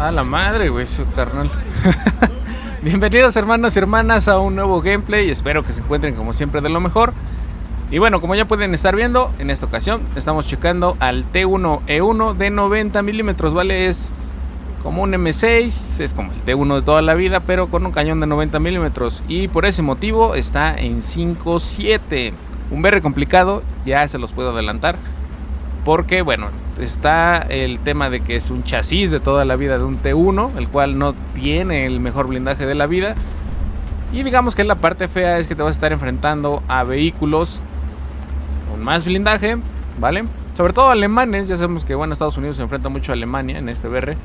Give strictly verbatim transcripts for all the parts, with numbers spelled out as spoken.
A la madre, güey, su carnal. Bienvenidos, hermanos y hermanas, a un nuevo gameplay. Espero que se encuentren como siempre de lo mejor. Y bueno, como ya pueden estar viendo, en esta ocasión estamos checando al T uno E uno de noventa milímetros, ¿vale? Es como un M seis, es como el T uno de toda la vida, pero con un cañón de noventa milímetros. Y por ese motivo está en cinco siete. Un berre complicado, ya se los puedo adelantar. Porque, bueno, está el tema de que es un chasis de toda la vida de un T uno, el cual no tiene el mejor blindaje de la vida. Y digamos que la parte fea es que te vas a estar enfrentando a vehículos con más blindaje, ¿vale? Sobre todo alemanes, ya sabemos que, bueno, Estados Unidos se enfrenta mucho a Alemania en este berre.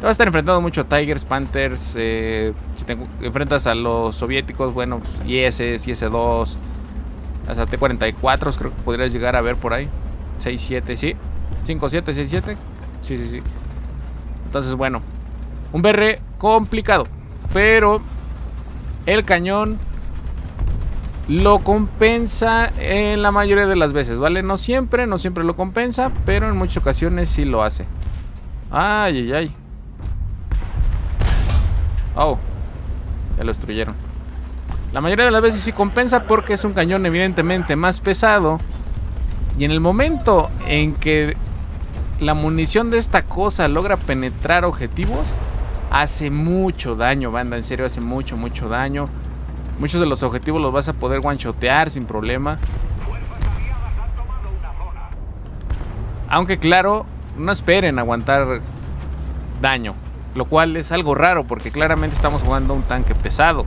Te vas a estar enfrentando mucho a Tigers, Panthers, eh, si te enfrentas a los soviéticos, bueno, pues, I S, I S dos, hasta T cuarenta y cuatro creo que podrías llegar a ver por ahí. seis siete, sí. cinco siete, seis siete. Sí, sí, sí. Entonces, bueno, un berre complicado, pero el cañón lo compensa en la mayoría de las veces, ¿vale? No siempre, no siempre lo compensa, pero en muchas ocasiones sí lo hace. Ay, ay, ay. Oh, ya lo destruyeron. La mayoría de las veces sí compensa porque es un cañón evidentemente más pesado. Y en el momento en que la munición de esta cosa logra penetrar objetivos, hace mucho daño, banda. En serio, hace mucho, mucho daño. Muchos de los objetivos los vas a poder one-shotear sin problema. Aunque claro, no esperen aguantar daño, lo cual es algo raro porque claramente estamos jugando un tanque pesado.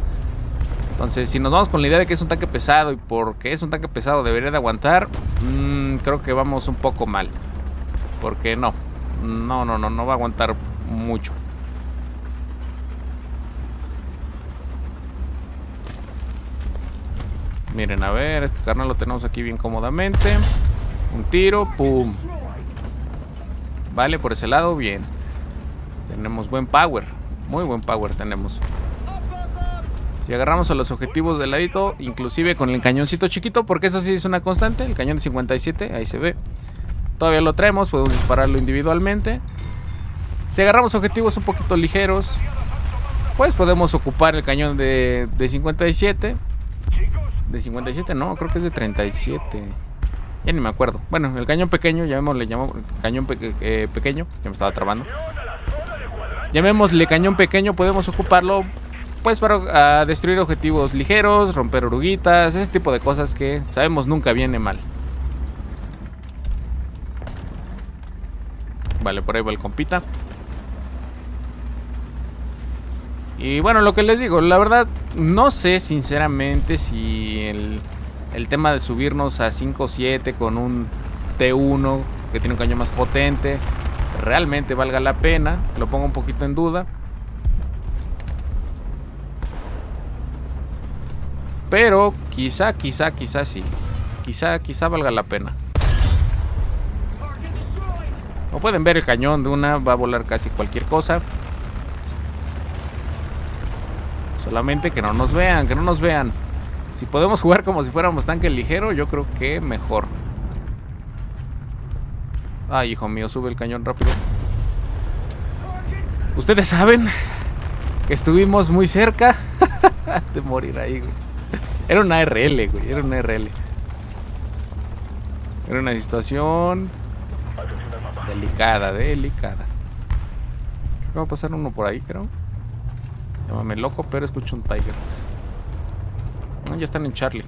Entonces, si nos vamos con la idea de que es un tanque pesado y porque es un tanque pesado debería de aguantar, mmm, creo que vamos un poco mal. Porque no, no, no, no, no va a aguantar mucho. Miren, a ver, este carnal lo tenemos aquí bien cómodamente. Un tiro, pum. Vale, por ese lado, bien. Tenemos buen power, muy buen power tenemos. Si agarramos a los objetivos de ladito, inclusive con el cañoncito chiquito, porque eso sí es una constante, el cañón de cincuenta y siete, ahí se ve. Todavía lo traemos, podemos dispararlo individualmente. Si agarramos objetivos un poquito ligeros, pues podemos ocupar el cañón de, de cincuenta y siete. De cincuenta y siete, no, creo que es de treinta y siete. Ya ni me acuerdo. Bueno, el cañón pequeño, llamémosle, llamémosle cañón pe eh, pequeño, ya me estaba trabando. Llamémosle cañón pequeño, podemos ocuparlo pues para uh, destruir objetivos ligeros, romper oruguitas, ese tipo de cosas que sabemos nunca viene mal. Vale, por ahí va el compita. Y bueno, lo que les digo, la verdad no sé sinceramente si el, el tema de subirnos a cinco siete con un T uno que tiene un cañón más potente realmente valga la pena. Lo pongo un poquito en duda. Pero quizá, quizá, quizá sí. Quizá, quizá valga la pena. Como pueden ver, el cañón de una va a volar casi cualquier cosa. Solamente que no nos vean, que no nos vean. Si podemos jugar como si fuéramos tanque ligero, yo creo que mejor. Ay, hijo mío, sube el cañón rápido. Ustedes saben que estuvimos muy cerca de morir ahí, güey. Era una A R L, güey, era una A R L. Era una situación delicada, delicada. Creo que va a pasar uno por ahí, creo. Llámame loco, pero escucho un Tiger. No, ya están en Charlie.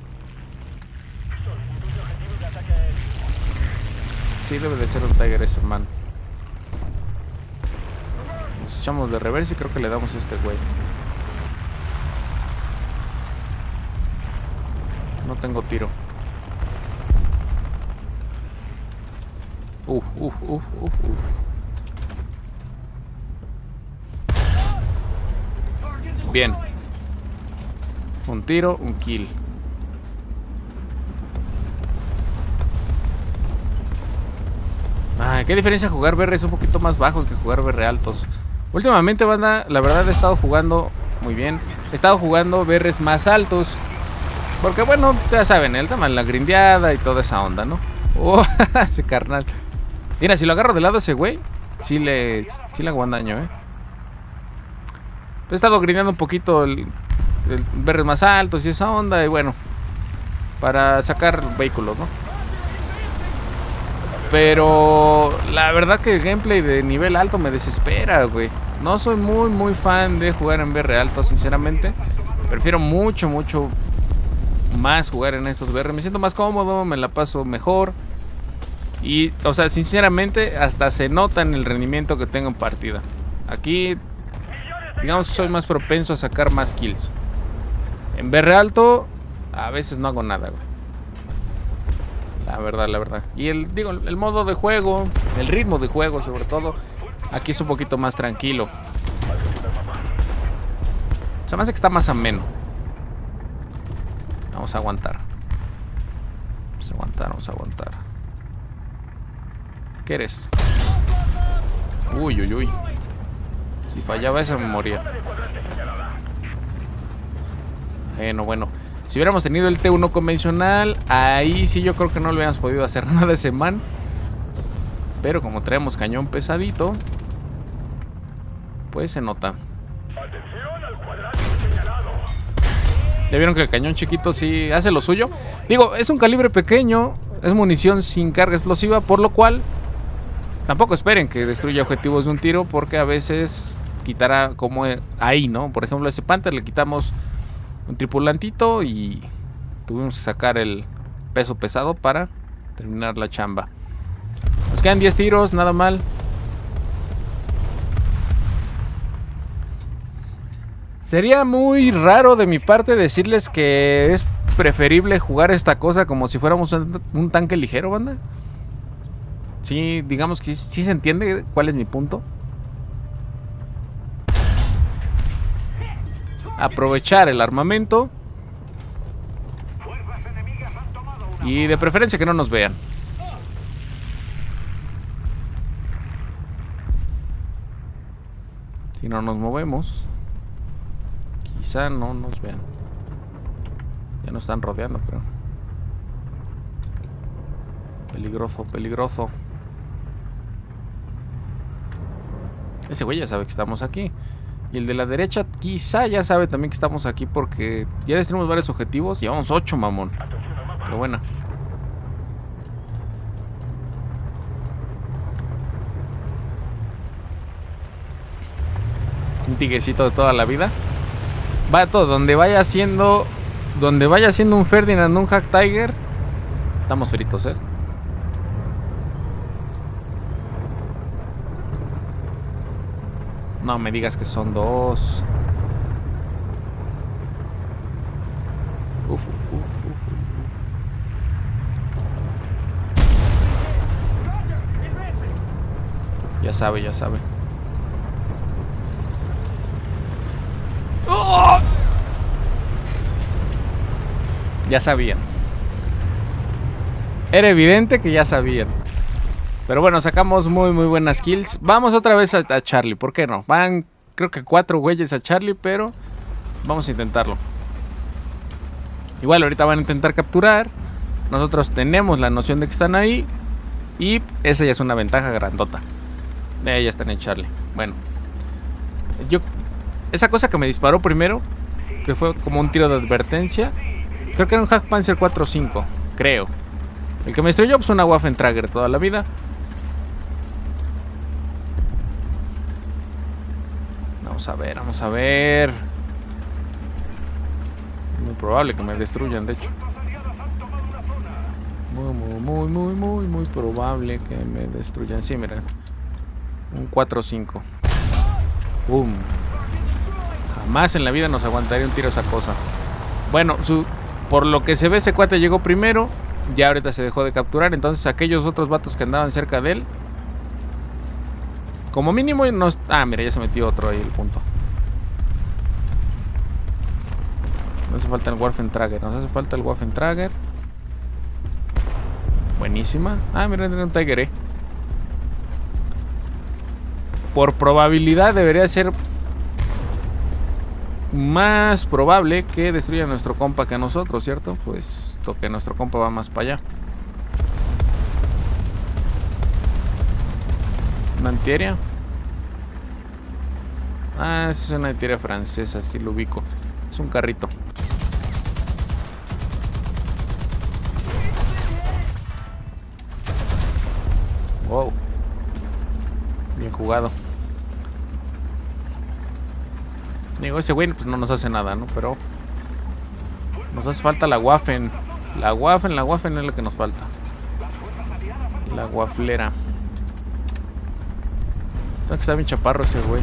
Sí, debe de ser un Tiger ese, man. Nos echamos de reversa y creo que le damos a este güey. No tengo tiro. Uf, uf, uf, uf, uf. Bien. Un tiro, un kill. Ah, qué diferencia jugar berres un poquito más bajos que jugar berre altos. Últimamente, banda, la verdad he estado jugando muy bien. He estado jugando berres más altos. Porque bueno, ya saben, el tema de la grindeada y toda esa onda, ¿no? Oh, ese carnal. Mira, si lo agarro de lado a ese güey, sí le, sí le hago un daño, ¿eh? He estado grindando un poquito el, el berres más altos y esa onda, y bueno, para sacar vehículos, ¿no? Pero la verdad que el gameplay de nivel alto me desespera, güey. No soy muy, muy fan de jugar en berre alto, sinceramente. Prefiero mucho, mucho más jugar en estos berres. Me siento más cómodo, me la paso mejor. Y, o sea, sinceramente, hasta se nota en el rendimiento que tengo en partida. Aquí, digamos, soy más propenso a sacar más kills. En berre alto, a veces no hago nada, güey. La verdad, la verdad. Y el, digo, el modo de juego, el ritmo de juego, sobre todo, aquí es un poquito más tranquilo. Se me hace que está más ameno. Vamos a aguantar. Vamos a aguantar, vamos a aguantar. ¿Qué eres? Uy, uy, uy. Si fallaba esa me moría. Bueno, bueno. Si hubiéramos tenido el T uno convencional, ahí sí yo creo que no le hubiéramos podido hacer nada a ese man. Pero como traemos cañón pesadito, pues se nota. Ya vieron que el cañón chiquito sí hace lo suyo. Digo, es un calibre pequeño, es munición sin carga explosiva, por lo cual tampoco esperen que destruya objetivos de un tiro, porque a veces quitará como ahí, ¿no? Por ejemplo, a ese Panther le quitamos un tripulantito y tuvimos que sacar el peso pesado para terminar la chamba. Nos quedan diez tiros, nada mal. Sería muy raro de mi parte decirles que es preferible jugar esta cosa como si fuéramos un tanque ligero, banda. Sí, digamos que sí se entiende cuál es mi punto. Aprovechar el armamento y de preferencia que no nos vean. Si no nos movemos, quizá no nos vean. Ya nos están rodeando, creo. Peligroso, peligroso. Ese güey ya sabe que estamos aquí. Y el de la derecha quizá ya sabe también que estamos aquí, porque ya destruimos varios objetivos. Llevamos ocho, mamón. Pero bueno. Un tiguecito de toda la vida. Va todo, donde vaya siendo, donde vaya siendo un Ferdinand, un Jagdtiger, estamos fritos, ¿eh? No me digas que son dos. Uf, uf, uf. Ya sabe, ya sabe. ¡Oh! Ya sabían. Era evidente que ya sabían. Pero bueno, sacamos muy muy buenas kills. Vamos otra vez a, a Charlie, ¿por qué no? Van creo que cuatro güeyes a Charlie, pero vamos a intentarlo. Igual ahorita van a intentar capturar. Nosotros tenemos la noción de que están ahí, y esa ya es una ventaja grandota. Eh, ya están en Charlie. Bueno, yo, esa cosa que me disparó primero, que fue como un tiro de advertencia, creo que era un Hackpanzer cuatro cinco, creo. El que me destruyó pues una Waffenträger toda la vida. Vamos a ver, vamos a ver. Muy probable que me destruyan, de hecho. Muy, muy, muy, muy, muy, muy probable que me destruyan. Sí, mira. Un cuatro cinco. Boom. Jamás en la vida nos aguantaría un tiro esa cosa. Bueno, su, por lo que se ve, ese cuate llegó primero. Ya ahorita se dejó de capturar. Entonces aquellos otros vatos que andaban cerca de él, como mínimo nos... Ah, mira, ya se metió otro ahí, el punto. No hace falta el Waffenträger. Nos hace falta el Waffenträger. Buenísima. Ah, mira, tiene un Tiger, eh. Por probabilidad debería ser más probable que destruya nuestro compa que a nosotros, ¿cierto? Pues que nuestro compa va más para allá. Una antiaérea. Ah, es una tira francesa, sí lo ubico. Es un carrito. Wow. Bien jugado. Digo, ese güey pues no nos hace nada, ¿no? Pero nos hace falta la Waffen. La Waffen, la Waffen es lo que nos falta. La Waflera. Tengo que estar bien chaparro ese güey.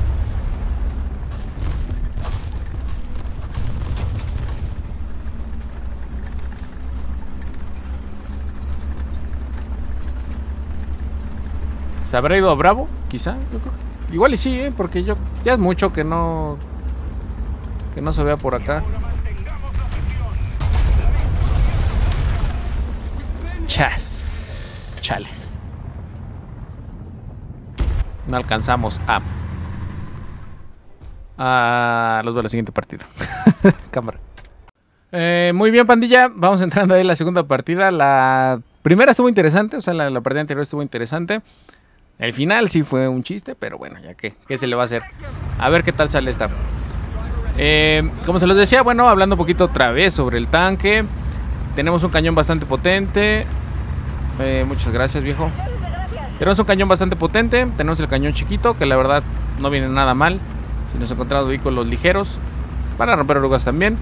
¿Se habrá ido a Bravo? Quizá, yo creo. Igual y sí, ¿eh? Porque yo ya es mucho que no que no se vea por acá. Chas, chale. No alcanzamos a ah, los veo la siguiente partida. Cámara. Eh, muy bien, pandilla. Vamos entrando ahí en la segunda partida. La primera estuvo interesante, o sea, la, la partida anterior estuvo interesante. El final sí fue un chiste, pero bueno, ya que, ¿qué se le va a hacer? A ver qué tal sale esta. Eh, como se los decía, bueno, hablando un poquito otra vez sobre el tanque. Tenemos un cañón bastante potente. Eh, muchas gracias, viejo. Tenemos un cañón bastante potente. Tenemos el cañón chiquito, que la verdad no viene nada mal. Si nos encontramos vehículos ligeros, para romper orugas también.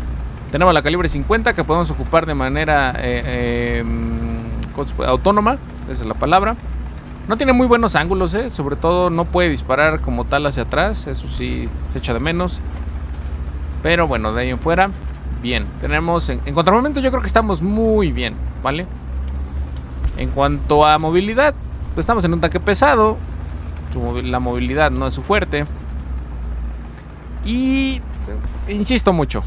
Tenemos la calibre cincuenta, que podemos ocupar de manera eh, eh, autónoma. Esa es la palabra. No tiene muy buenos ángulos, eh. Sobre todo no puede disparar como tal hacia atrás. Eso sí, se echa de menos. Pero bueno, de ahí en fuera, bien. Tenemos, en, en contramomento yo creo que estamos muy bien, ¿vale? En cuanto a movilidad, pues estamos en un tanque pesado. Su, la movilidad no es su fuerte. Y, insisto mucho,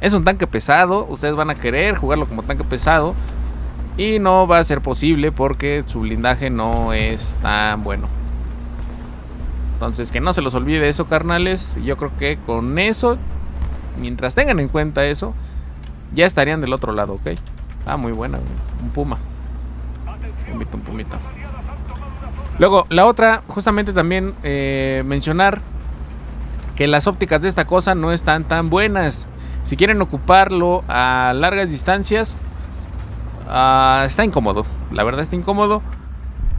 es un tanque pesado. Ustedes van a querer jugarlo como tanque pesado. Y no va a ser posible porque su blindaje no es tan bueno. Entonces que no se los olvide eso, carnales. Yo creo que con eso, mientras tengan en cuenta eso, ya estarían del otro lado, ¿ok? Ah, muy buena, un puma. Pumita, un pumita. Luego, la otra, justamente también eh, mencionar que las ópticas de esta cosa no están tan buenas. Si quieren ocuparlo a largas distancias... Uh, está incómodo, la verdad está incómodo.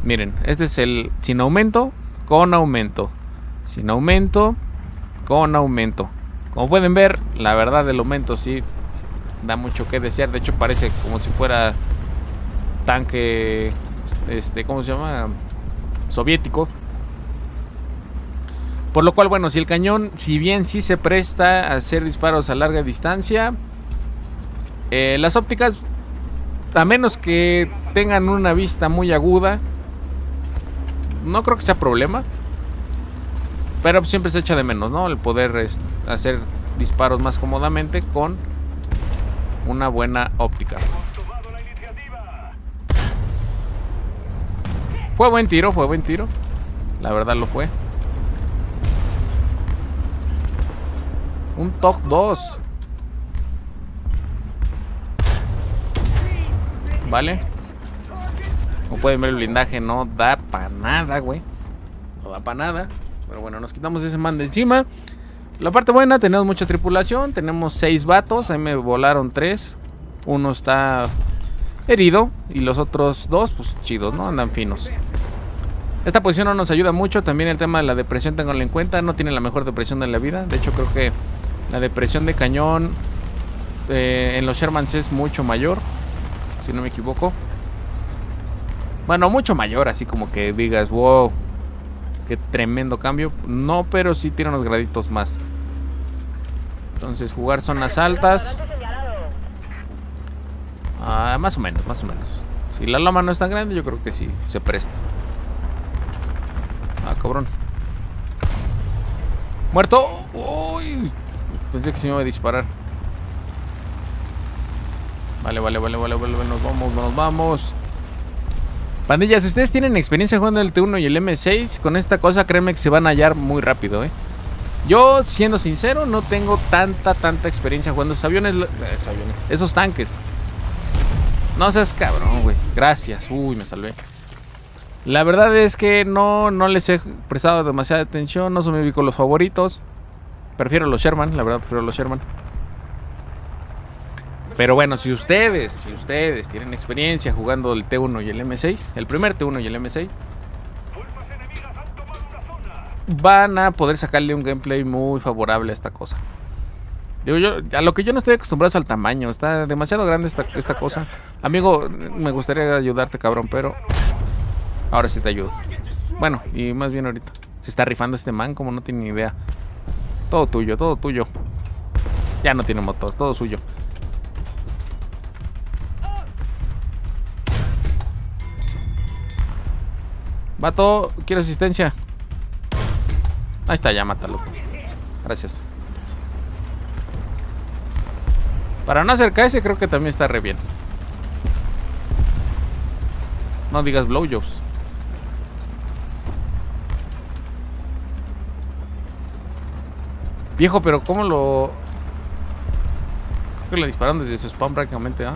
Miren, este es el sin aumento, con aumento. Sin aumento, con aumento. Como pueden ver, la verdad el aumento sí da mucho que desear. De hecho parece como si fuera tanque, este, ¿cómo se llama? Soviético. Por lo cual, bueno, si el cañón, si bien sí se presta a hacer disparos a larga distancia, eh, las ópticas... A menos que tengan una vista muy aguda, no creo que sea problema. Pero siempre se echa de menos, ¿no? El poder hacer disparos más cómodamente con una buena óptica. Fue buen tiro, fue buen tiro. La verdad lo fue. Un TOG dos. ¿Vale? Como pueden ver, el blindaje no da para nada, güey. No da para nada. Pero bueno, nos quitamos ese man de encima. La parte buena, tenemos mucha tripulación. Tenemos seis vatos. Ahí me volaron tres. Uno está herido. Y los otros dos, pues chidos, ¿no? Andan finos. Esta posición no nos ayuda mucho. También el tema de la depresión, tenganlo en cuenta. No tiene la mejor depresión de la vida. De hecho, creo que la depresión de cañón eh, en los Shermans es mucho mayor. Si no me equivoco. Bueno, mucho mayor, así como que digas, wow, qué tremendo cambio. No, pero sí tiene unos graditos más. Entonces, jugar zonas altas. Ah, más o menos, más o menos. Si la loma no es tan grande, yo creo que sí, se presta. Ah, cabrón. Muerto. Uy, pensé que se me iba a disparar. Vale, vale, vale, vale, vale, nos vamos, nos vamos. Pandillas, si ustedes tienen experiencia jugando el T uno y el M seis, con esta cosa créanme que se van a hallar muy rápido, ¿eh? Yo, siendo sincero, no tengo tanta, tanta experiencia jugando esos aviones, esos, aviones, esos tanques. No seas cabrón, güey. Gracias, uy, me salvé. La verdad es que no, no les he prestado demasiada atención, no son mis vehículos favoritos. Prefiero los Sherman, la verdad, prefiero los Sherman. Pero bueno, si ustedes, si ustedes tienen experiencia jugando el T uno y el M seis, el primer T uno y el M seis, van a poder sacarle un gameplay muy favorable a esta cosa. Digo yo, a lo que yo no estoy acostumbrado es al tamaño. Está demasiado grande esta, esta cosa. Amigo, me gustaría ayudarte, cabrón, pero ahora sí te ayudo. Bueno, y más bien ahorita. Se está rifando este man, como no tiene ni idea. Todo tuyo, todo tuyo. Ya no tiene motor, todo suyo. Vato, quiero asistencia. Ahí está, ya mátalo. Gracias. Para no acercarse, creo que también está re bien. No digas blowjobs. Viejo, pero ¿cómo lo...? Creo que le dispararon desde su spam prácticamente, ¿ah?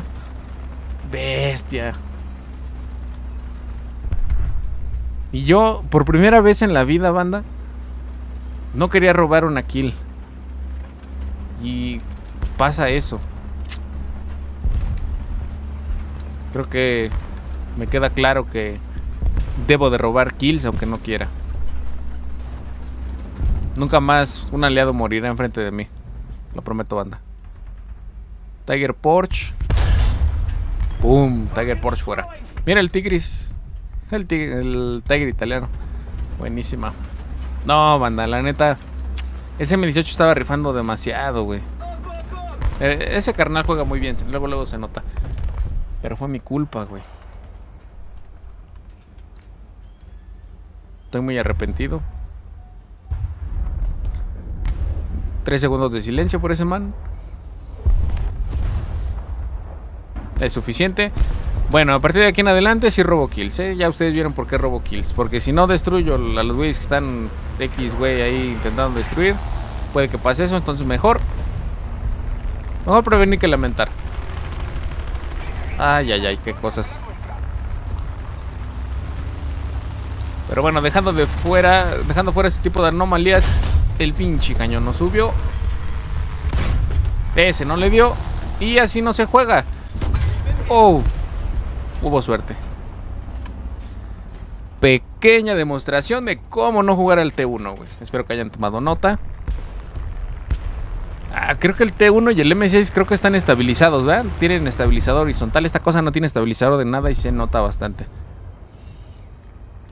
¿Eh? Bestia. Y yo, por primera vez en la vida, banda, no quería robar una kill. Y pasa eso. Creo que me queda claro que debo de robar kills aunque no quiera. Nunca más un aliado morirá enfrente de mí. Lo prometo, banda. Tiger Porsche. Boom, Tiger Porsche fuera. Mira el tigris. El tigre, el tigre italiano. Buenísima. No, banda, la neta, ese M dieciocho estaba rifando demasiado, güey. Eh, ese carnal juega muy bien, luego luego se nota. Pero fue mi culpa, güey. Estoy muy arrepentido. Tres segundos de silencio por ese man. Es suficiente. Bueno, a partir de aquí en adelante sí robo kills, ¿eh? Ya ustedes vieron por qué robo kills. Porque si no destruyo a los güeyes que están X, güey, ahí intentando destruir, puede que pase eso, entonces mejor Mejor prevenir que lamentar. Ay, ay, ay, qué cosas. Pero bueno, dejando de fuera Dejando fuera ese tipo de anomalías, el pinche cañón no subió. Ese no le dio. Y así no se juega. Oh, hubo suerte. Pequeña demostración de cómo no jugar al T uno, güey. Espero que hayan tomado nota. Ah, creo que el T uno y el M seis creo que están estabilizados, ¿verdad? Tienen estabilizador horizontal. Esta cosa no tiene estabilizador de nada y se nota bastante.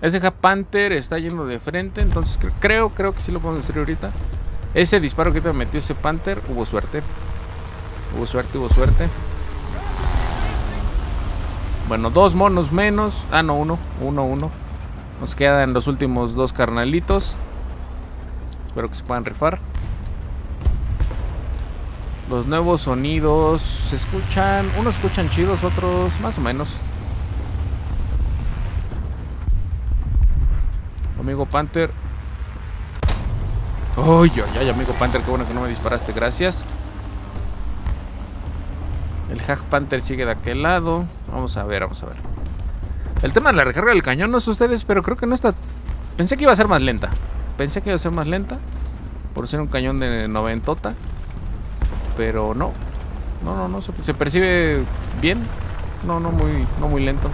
Ese Hackpanzer está yendo de frente, entonces creo, creo, creo que sí lo podemos destruir ahorita. Ese disparo que te metió ese Panther, hubo suerte. Hubo suerte, hubo suerte. Bueno, dos monos menos. Ah, no, uno, uno, uno. Nos quedan los últimos dos carnalitos. Espero que se puedan rifar. Los nuevos sonidos se escuchan. Unos escuchan chidos, otros más o menos. Amigo Panther. Ay, ay, ay, amigo Panther, qué bueno que no me disparaste, gracias. El Jagdpanther sigue de aquel lado. Vamos a ver, vamos a ver. El tema de la recarga del cañón, no sé ustedes, pero creo que no está... Pensé que iba a ser más lenta. Pensé que iba a ser más lenta por ser un cañón de noventota. Pero no. No, no, no, se, se percibe bien. No, no muy, no muy lento.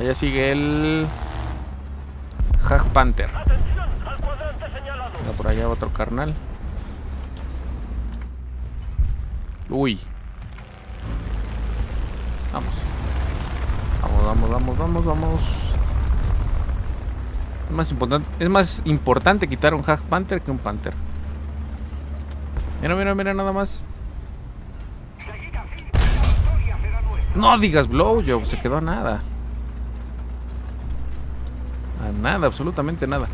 Allá sigue el Jagdpanther. Por allá otro carnal. Uy. Vamos. Vamos, vamos, vamos, vamos, vamos. Es más importante, es más importante quitar un Hackpanzer que un Panther. Mira, mira, mira nada más. No digas blowjob, se quedó a nada. A nada, absolutamente nada.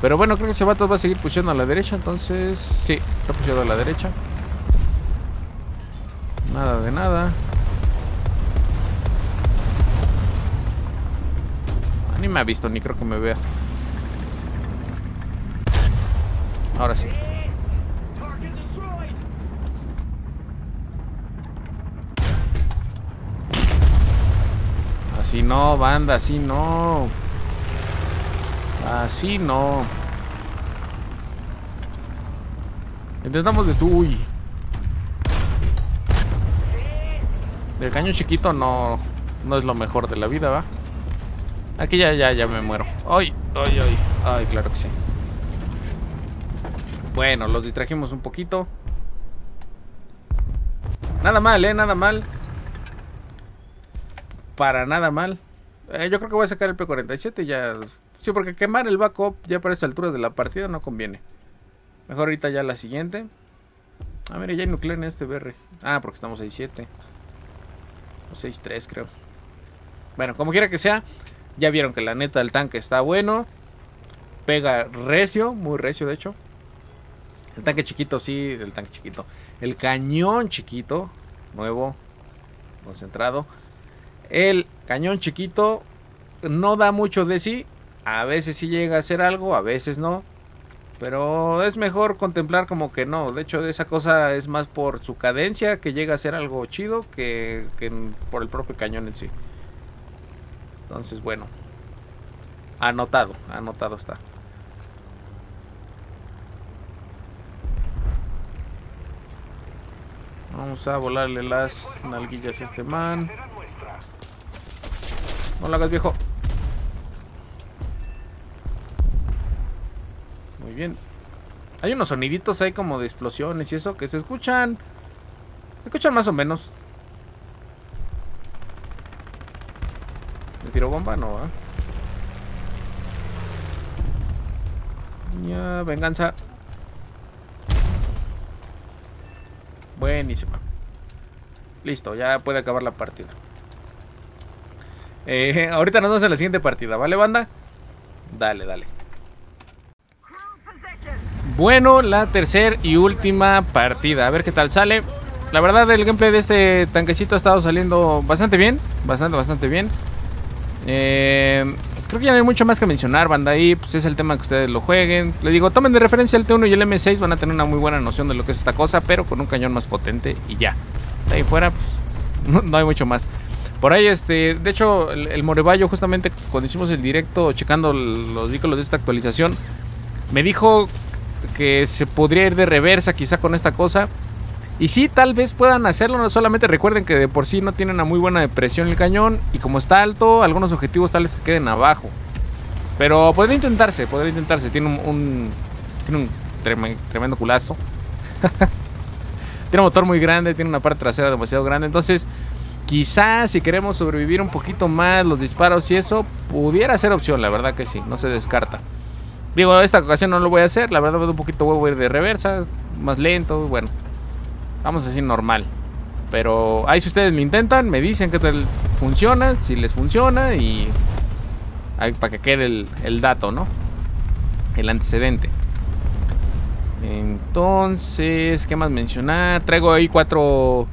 Pero bueno, creo que ese vato va a seguir pushando a la derecha, entonces sí, está pushando a la derecha. Nada de nada. Ni me ha visto, ni creo que me vea. Ahora sí. Así no, banda, así no. Así no. Intentamos destruir. El cañón chiquito no, no es lo mejor de la vida, ¿va? Aquí ya, ya, ya me muero. Ay, ay, ay. Ay, claro que sí. Bueno, los distrajimos un poquito. Nada mal, eh, nada mal. Para nada mal. eh, Yo creo que voy a sacar el P cuarenta y siete ya. Sí, porque quemar el backup ya para estas alturas de la partida no conviene. Mejor ahorita ya la siguiente. Ah, mira, ya hay nuclear en este B R. Ah, porque estamos seis siete o seis tres, creo. Bueno, como quiera que sea, ya vieron que la neta el tanque está bueno. Pega recio, muy recio de hecho. El tanque chiquito, sí, el tanque chiquito. El cañón chiquito, nuevo, concentrado. El cañón chiquito no da mucho de sí. A veces sí llega a hacer algo, a veces no. Pero es mejor contemplar como que no. De hecho, esa cosa es más por su cadencia, que llega a ser algo chido, que, que por el propio cañón en sí. Entonces, bueno. Anotado, anotado está. Vamos a volarle las nalguillas a este man. No lo hagas, viejo. Muy bien. Hay unos soniditos ahí como de explosiones y eso que se escuchan. Se escuchan más o menos. ¿Le tiró bomba? No, ¿eh? Ya, venganza. Buenísima. Listo, ya puede acabar la partida. Eh, ahorita nos vemos en la siguiente partida, ¿vale, banda? Dale, dale. Bueno, la tercera y última partida. A ver qué tal sale. La verdad, el gameplay de este tanquecito ha estado saliendo bastante bien. Bastante, bastante bien. Eh, creo que ya no hay mucho más que mencionar, banda. Ahí pues es el tema que ustedes lo jueguen. Les digo, tomen de referencia el T uno y el M seis. Van a tener una muy buena noción de lo que es esta cosa, pero con un cañón más potente y ya. De ahí fuera, pues, no, no hay mucho más. Por ahí, este, de hecho, el, el Morevallo, justamente cuando hicimos el directo, checando los vehículos de esta actualización, me dijo que se podría ir de reversa quizá con esta cosa. Y sí, tal vez puedan hacerlo, no solamente recuerden que de por sí no tienen una muy buena presión el cañón. Y como está alto, algunos objetivos tal vez queden abajo. Pero podría intentarse, podría intentarse. Tiene un, un, tiene un trem, tremendo culazo. Tiene un motor muy grande, tiene una parte trasera demasiado grande. Entonces, quizás si queremos sobrevivir un poquito más los disparos y eso, pudiera ser opción, la verdad que sí, no se descarta. Digo, esta ocasión no lo voy a hacer, la verdad me da un poquito huevo ir de reversa, más lento, bueno. Vamos a decir normal. Pero ahí si ustedes me intentan, me dicen qué tal funciona, si les funciona y... Ahí, para que quede el, el dato, ¿no? El antecedente. Entonces, ¿qué más mencionar? Traigo ahí cuatro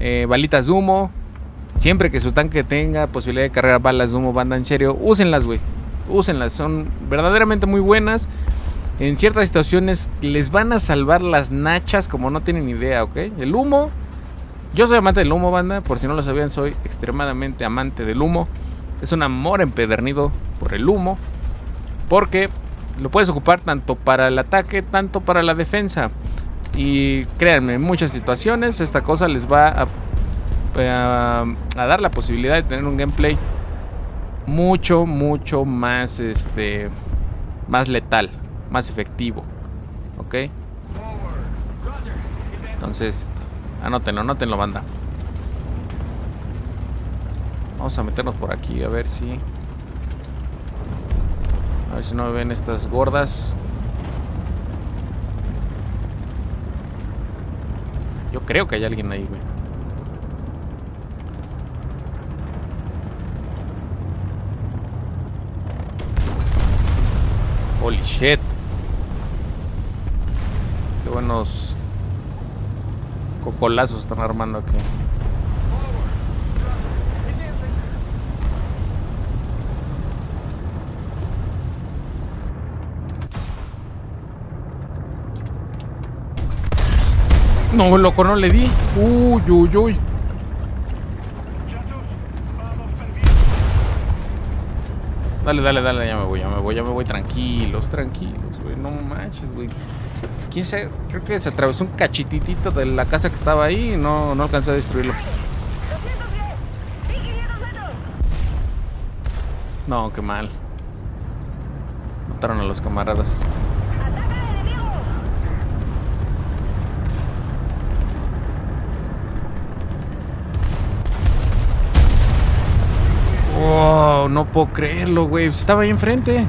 eh, balitas de humo. Siempre que su tanque tenga posibilidad de cargar balas de humo, banda, en serio, úsenlas, güey. Úsenlas, son verdaderamente muy buenas. En ciertas situaciones les van a salvar las nachas como no tienen idea, ¿ok? El humo, yo soy amante del humo, banda, por si no lo sabían, soy extremadamente amante del humo. Es un amor empedernido por el humo, porque lo puedes ocupar tanto para el ataque, tanto para la defensa. Y créanme, en muchas situaciones esta cosa les va a, a, a dar la posibilidad de tener un gameplay mucho, mucho más, este, más letal, más efectivo, ¿ok? Entonces, anótenlo, anótenlo, banda. Vamos a meternos por aquí, a ver si... A ver si no me ven estas gordas. Yo creo que hay alguien ahí, güey. Holy shit. Qué buenos cocolazos están armando aquí. No, loco, no le di. Uy, uy, uy. Dale, dale, dale, ya me voy, ya me voy, ya me voy, tranquilos, tranquilos, güey, no manches, güey. ¿Quién sabe? Creo que se atravesó un cachititito de la casa que estaba ahí y no, no alcanzó a destruirlo. No, qué mal. Mataron a los camaradas. Wow, no puedo creerlo, güey. Estaba ahí enfrente.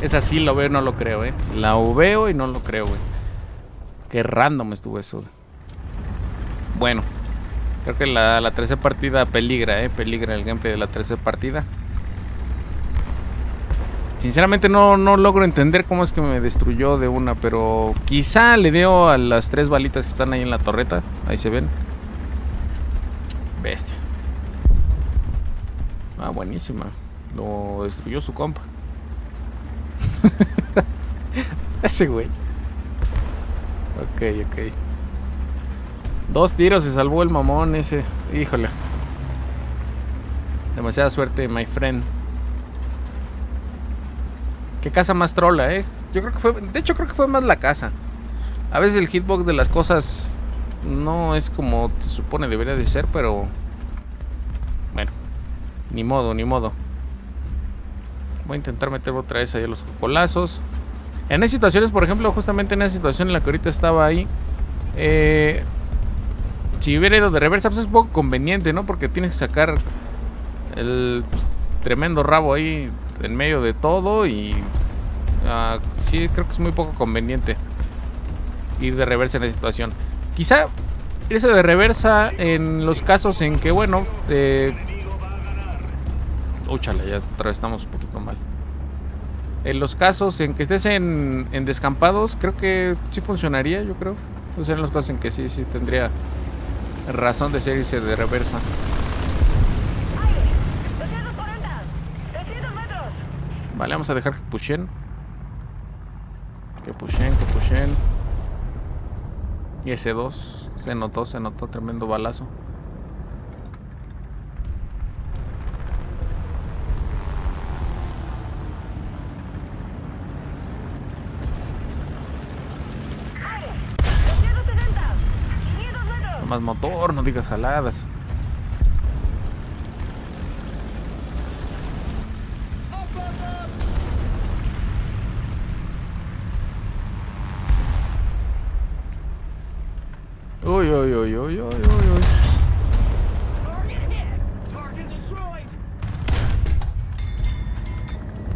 Es así, lo veo y no lo creo, eh. La veo y no lo creo, güey. Qué random estuvo eso, güey. Bueno, creo que la, la tercera partida peligra, eh. Peligra el gameplay de la tercera partida. Sinceramente no, no logro entender cómo es que me destruyó de una, pero quizá le dio a las tres balitas que están ahí en la torreta. Ahí se ven. Bestia. Ah, buenísima. Lo destruyó su compa. Ese güey. Ok, ok. Dos tiros, se salvó el mamón ese. Híjole. Demasiada suerte, my friend. Qué casa más trola, eh. Yo creo que fue. De hecho, creo que fue más la casa. A veces el hitbox de las cosas no es como se supone debería de ser, pero. Bueno. Ni modo, ni modo. Voy a intentar meter otra vez ahí a los cocolazos. En esas situaciones, por ejemplo, justamente en esa situación en la que ahorita estaba ahí, eh, si hubiera ido de reversa, pues es un poco conveniente, ¿no? Porque tienes que sacar el tremendo rabo ahí en medio de todo y uh, sí, creo que es muy poco conveniente ir de reversa en esa situación. Quizá irse de reversa en los casos en que, bueno, eh, úchala, ya otra vez estamos un poquito mal. En los casos en que estés en, en descampados, creo que sí funcionaría, yo creo. O sea, en los casos en que sí, sí tendría razón de ser irse de reversa. Vale, vamos a dejar que pushen. Que pushen, que pushen. Y ese dos, se notó, se notó tremendo balazo. Más motor, no digas jaladas. Uy, uy, uy, uy, uy, uy.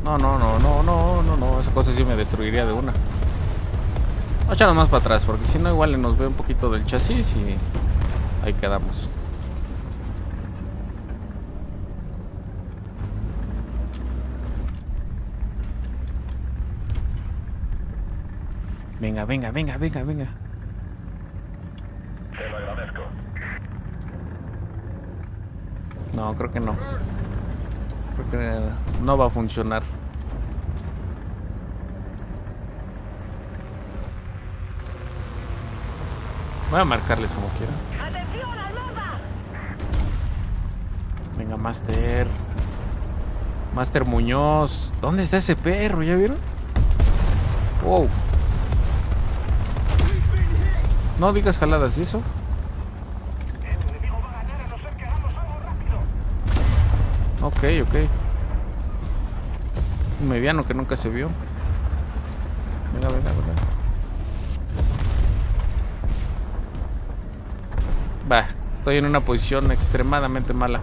No, no, no, no, no, no, no. Esa cosa sí me destruiría de una. Échanos más para atrás, porque si no igual nos ve un poquito del chasis y ahí quedamos. Venga, venga, venga, venga, venga. Te lo agradezco. No, creo que no. Creo que no va a funcionar. Voy a marcarles como quiera. Venga, Master. Master Muñoz. ¿Dónde está ese perro? ¿Ya vieron? Wow. No digas jaladas, ¿y eso? Ok, ok. Un mediano que nunca se vio. Venga, venga, venga. Bah, estoy en una posición extremadamente mala.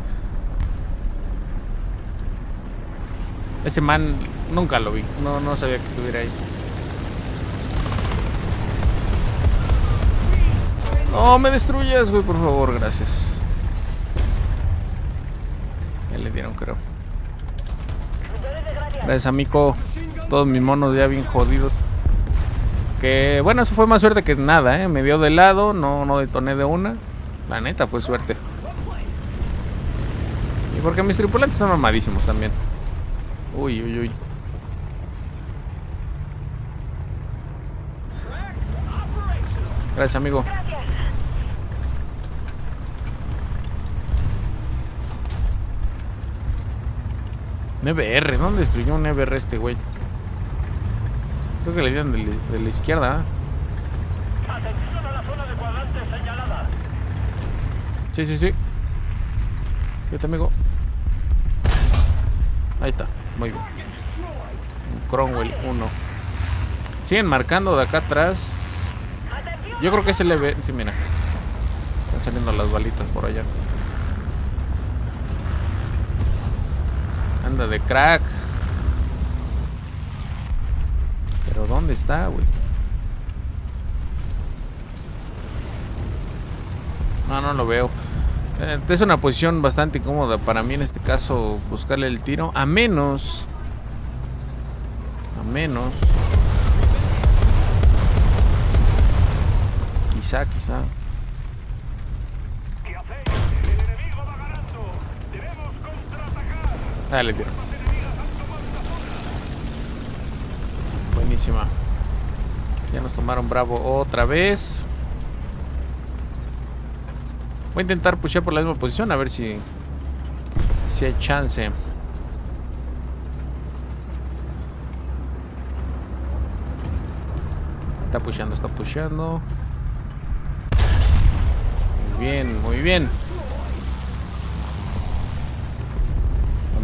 Ese man nunca lo vi. No, no sabía que estuviera ahí. No me destruyas, güey, por favor, gracias. Ya le dieron, creo. Gracias, amigo. Todos mis monos ya bien jodidos. Que bueno, eso fue más suerte que nada, eh. Me dio de lado, no, no detoné de una. La neta fue suerte. Y porque mis tripulantes están mamadísimos también. Uy, uy, uy. Gracias, amigo. nueve R, ¿dónde destruyó un nueve R este güey? Creo que le dieron de, de la izquierda. Atención a la zona de cuadrante señalada. Sí, sí, sí. Fíjate, amigo. Ahí está, muy bien. Un Cromwell uno. Siguen marcando de acá atrás. Yo creo que se le ve. Sí, mira. Están saliendo las balitas por allá. Anda de crack. Pero ¿dónde está, güey? No, no lo veo. Eh, es una posición bastante incómoda para mí en este caso buscarle el tiro. A menos... A menos... Quizá, quizá... Dale, tiro. Buenísima. Ya nos tomaron Bravo otra vez. Voy a intentar pushar por la misma posición. A ver si Si hay chance. Está pushando, está pushando. Muy bien, muy bien.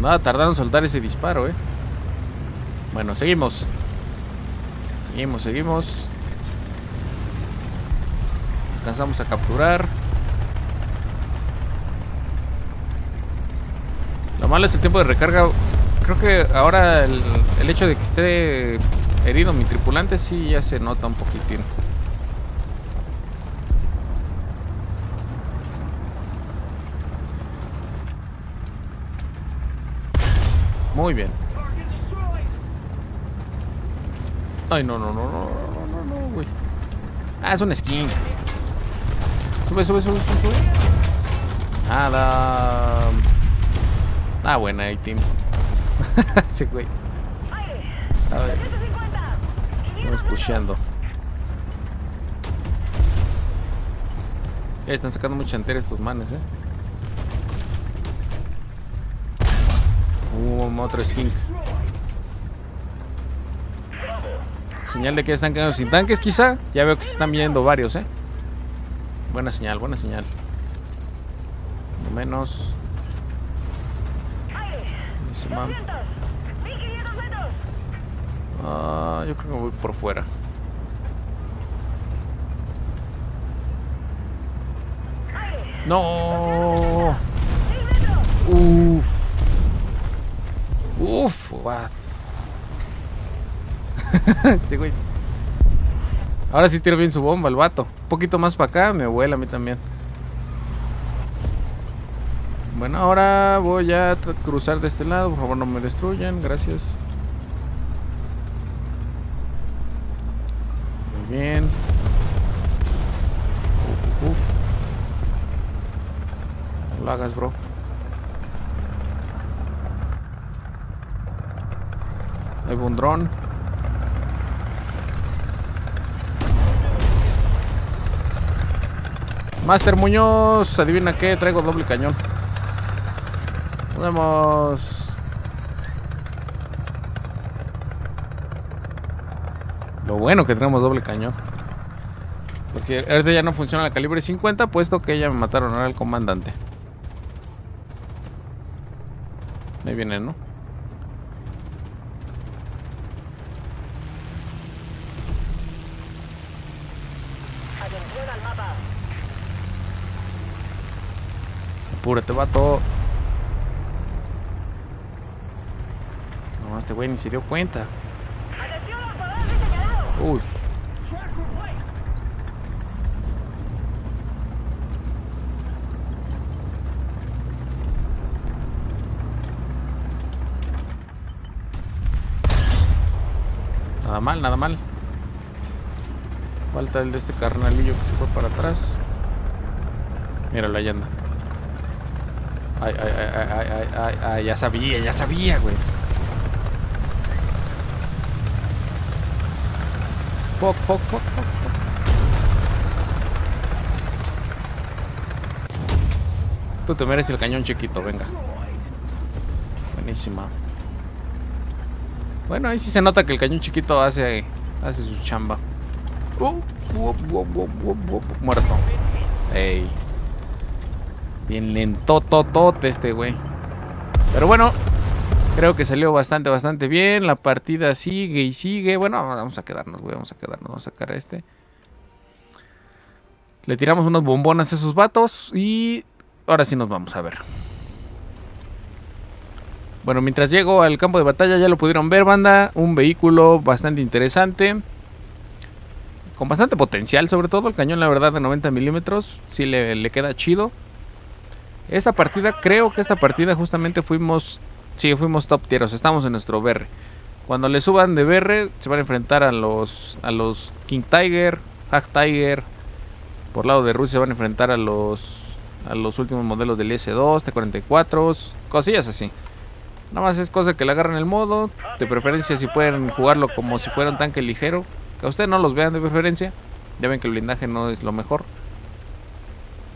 Nada, tardaron en soltar ese disparo, eh. Bueno, seguimos. Seguimos, seguimos. Alcanzamos a capturar. Lo malo es el tiempo de recarga. Creo que ahora el, el hecho de que esté herido mi tripulante sí ya se nota un poquitín. Muy bien. Ay, no, no, no, no, no, no, no, güey. Ah, es una esquina. Sube, sube, sube, sube, sube. Nada. Ah, buena, ahí, team. Ese güey. A ver. Vamos pusheando. Ya están sacando mucha entera estos manes, eh. Uh, otro skin. Señal de que están quedando sin tanques, quizá. Ya veo que se están viendo varios, eh. Buena señal, buena señal. Al menos. Ah, yo creo que voy por fuera. No. Uff. Uff, va. Sí, güey. Ahora sí tiro bien su bomba, el vato. Un poquito más para acá, me vuela a mí también. Bueno, ahora voy a cruzar de este lado. Por favor, no me destruyan, gracias. Muy bien. Uf, uf. No lo hagas, bro. Hay un dron. Master Muñoz, adivina qué, traigo doble cañón. Nos vemos. Lo bueno que tenemos doble cañón. Porque ahorita ya no funciona la calibre cincuenta, puesto que ya me mataron ahora el comandante. Ahí viene, ¿no? Apúrate, vato. No, este güey ni se dio cuenta. Uy. Nada mal, nada mal. Falta el de este carnalillo que se fue para atrás. Míralo, ahí anda. Ay, ay, ay, ay, ay, ay, ay, ya sabía, ya sabía, güey. Fuck, fuck, fuck, fuck, fuck. Tú te mereces el cañón chiquito, venga. Buenísima. Bueno, ahí sí se nota que el cañón chiquito hace Hace su chamba. Oh, oh, oh, oh, oh, oh, muerto. Ey. Bien lentototote este güey. Pero bueno, creo que salió bastante, bastante bien. La partida sigue y sigue. Bueno, vamos a quedarnos, güey. Vamos a quedarnos. Vamos a sacar a este. Le tiramos unos bombonas a esos vatos. Y ahora sí nos vamos a ver. Bueno, mientras llego al campo de batalla, ya lo pudieron ver, banda. Un vehículo bastante interesante. Con bastante potencial, sobre todo. El cañón, la verdad, de noventa milímetros. Sí le, le queda chido. Esta partida, creo que esta partida justamente fuimos... Sí, fuimos top tieros. Estamos en nuestro B R. Cuando le suban de B R, se van a enfrentar a los a los King Tiger, Jagdtiger. Por lado de Rusia se van a enfrentar a los a los últimos modelos del I S dos, T cuarenta y cuatro, cosillas así. Nada más es cosa que le agarren el modo. De preferencia si pueden jugarlo como si fuera un tanque ligero. Que a ustedes no los vean de preferencia. Ya ven que el blindaje no es lo mejor.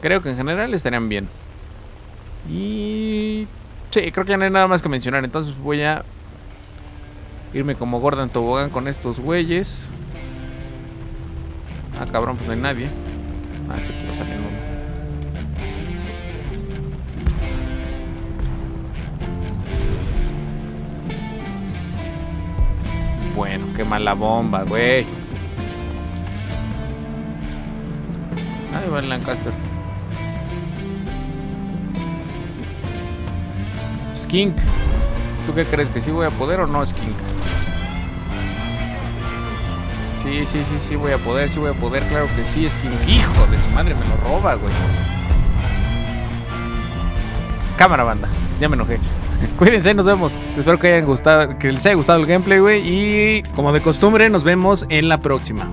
Creo que en general estarían bien. Y... sí, creo que ya no hay nada más que mencionar. Entonces voy a irme como Gordon Tobogán con estos güeyes. Ah, cabrón, pues no hay nadie. Ah, sí, que lo salen uno. Bueno, qué mala bomba, güey. Ahí va el Lancaster. Skink, ¿tú qué crees? ¿Que sí voy a poder o no, Skink? Sí, sí, sí, sí voy a poder, sí voy a poder, claro que sí, Skink. Hijo de su madre, me lo roba, güey. Cámara, banda, ya me enojé. Cuídense, nos vemos. Espero que hayan gustado, que les haya gustado el gameplay, güey. Y como de costumbre, nos vemos en la próxima.